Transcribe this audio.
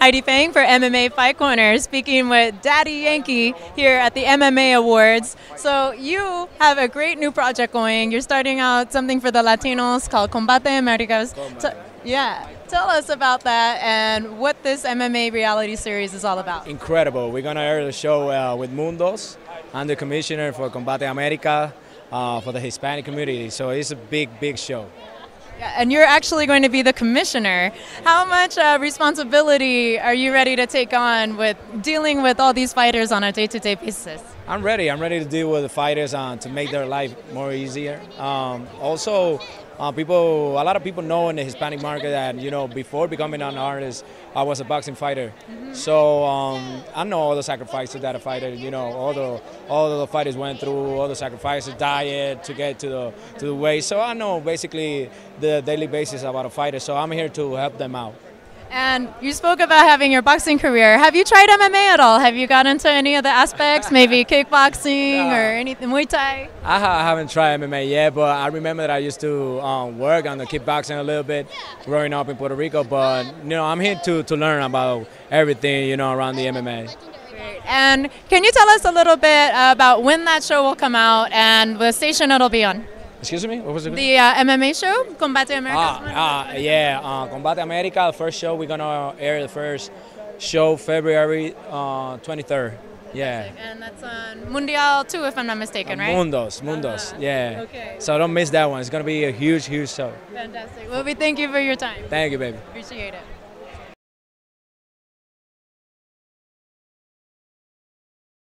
Heidi Fang for MMA Fight Corner, speaking with Daddy Yankee here at the MMA Awards. So you have a great new project going. You're starting out something for the Latinos called Combate Americas. Yeah, tell us about that and what this MMA reality series is all about. Incredible. We're going to air the show with Mundos. I'm the commissioner for Combate America for the Hispanic community. So it's a big, big show. Yeah, and you're actually going to be the commissioner. How much responsibility are you ready to take on with dealing with all these fighters on a day-to-day basis? I'm ready. I'm ready to deal with the fighters to make their life more easier. A lot of people know in the Hispanic market that, you know, before becoming an artist, I was a boxing fighter. So I know all the sacrifices that a fighter, you know, all the fighters went through, all the sacrifices, diet to get to the way. So I know basically the daily basis about a fighter. So I'm here to help them out. And you spoke about having your boxing career. Have you tried MMA at all? Have you got into any of the aspects, maybe kickboxing or anything, Muay Thai? I haven't tried MMA yet, but I remember that I used to work on the kickboxing a little bit growing up in Puerto Rico. But, you know, I'm here to learn about everything, you know, around the MMA. Great. And can you tell us a little bit about when that show will come out and the station it'll be on? Excuse me, what was it? The MMA show, Combate America. Combate America, the first show. We're going to air the first show February 23rd. Yeah. And that's on Mundial 2, if I'm not mistaken, right? Mundos, yeah. Okay. So don't miss that one. It's going to be a huge, huge show. Fantastic. Well, we thank you for your time. Thank you, baby. Appreciate it.